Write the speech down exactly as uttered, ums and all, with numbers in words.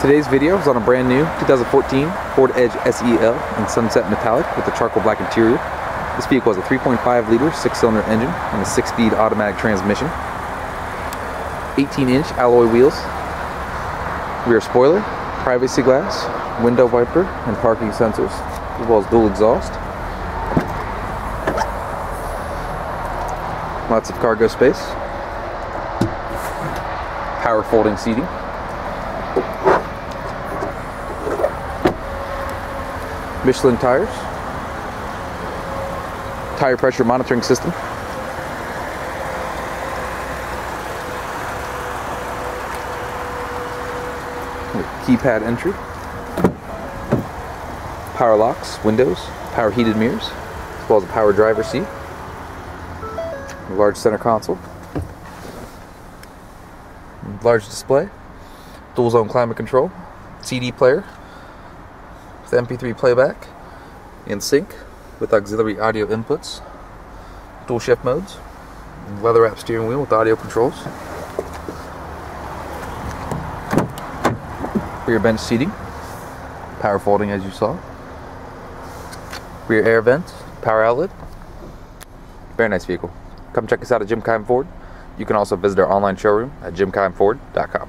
Today's video is on a brand new two thousand fourteen Ford Edge S E L in Sunset Metallic with a charcoal black interior. This vehicle has a three point five liter six-cylinder engine and a six-speed automatic transmission, eighteen inch alloy wheels, rear spoiler, privacy glass, window wiper, and parking sensors, as well as dual exhaust. Lots of cargo space, power folding seating. Michelin tires, tire pressure monitoring system, keypad entry, power locks, windows, power heated mirrors, as well as a power driver's seat, a large center console, large display, dual zone climate control, C D player, with M P three playback and sync with auxiliary audio inputs, dual shift modes, leather wrapped steering wheel with audio controls, rear bench seating, power folding as you saw, rear air vent, power outlet. Very nice vehicle. Come check us out at Jim Keim Ford. You can also visit our online showroom at jim keim ford dot com.